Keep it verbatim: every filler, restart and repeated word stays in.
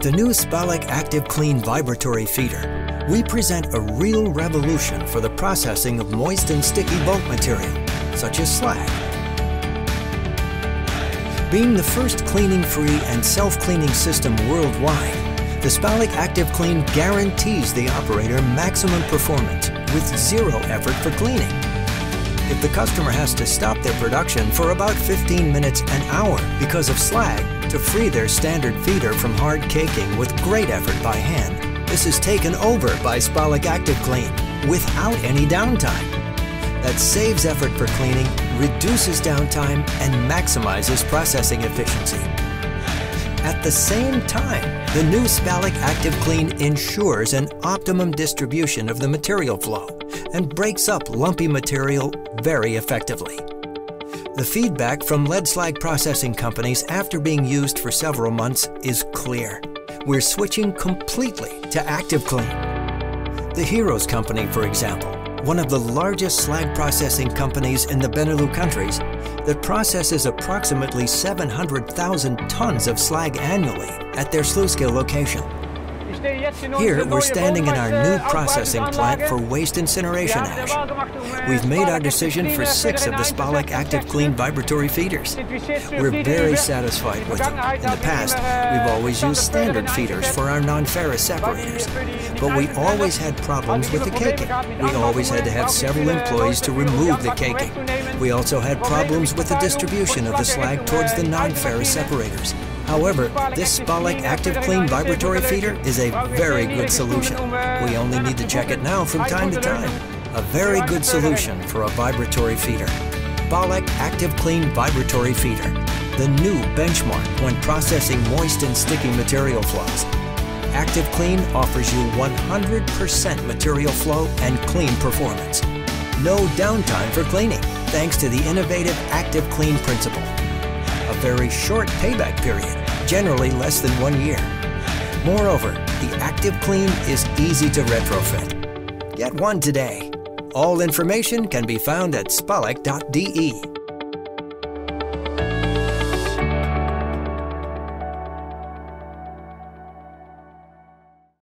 With the new SPALECK ActiveCLEAN vibratory feeder, we present a real revolution for the processing of moist and sticky bulk material, such as slag. Being the first cleaning-free and self-cleaning system worldwide, the SPALECK ActiveCLEAN guarantees the operator maximum performance with zero effort for cleaning. If the customer has to stop their production for about fifteen minutes an hour because of slag to free their standard feeder from hard caking with great effort by hand, this is taken over by SPALECK ActiveCLEAN without any downtime. That saves effort for cleaning, reduces downtime, and maximizes processing efficiency. At the same time, the new SPALECK ActiveCLEAN ensures an optimum distribution of the material flow and breaks up lumpy material very effectively. The feedback from lead slag processing companies after being used for several months is clear. We're switching completely to ActiveCLEAN. The HEROS Company, for example, one of the largest slag processing companies in the Benelux countries that processes approximately seven hundred thousand tons of slag annually at their Sluiskil location. Here, we're standing in our new processing plant for waste incineration ash. We've made our decision for six of the SPALECK ActiveCLEAN vibratory feeders. We're very satisfied with them. In the past, we've always used standard feeders for our non-ferrous separators, but we always had problems with the caking. We always had to have several employees to remove the caking. We also had problems with the distribution of the slag towards the non-ferrous separators. However, this SPALECK ActiveCLEAN vibratory feeder is a very good solution. We only need to check it now from time to time. A very good solution for a vibratory feeder. SPALECK ActiveCLEAN vibratory feeder, the new benchmark when processing moist and sticky material flows. ActiveCLEAN offers you one hundred percent material flow and clean performance. No downtime for cleaning, thanks to the innovative ActiveCLEAN principle. A very short payback period, generally less than one year. Moreover, the ActiveCLEAN is easy to retrofit. Get one today. All information can be found at spaleck dot d e.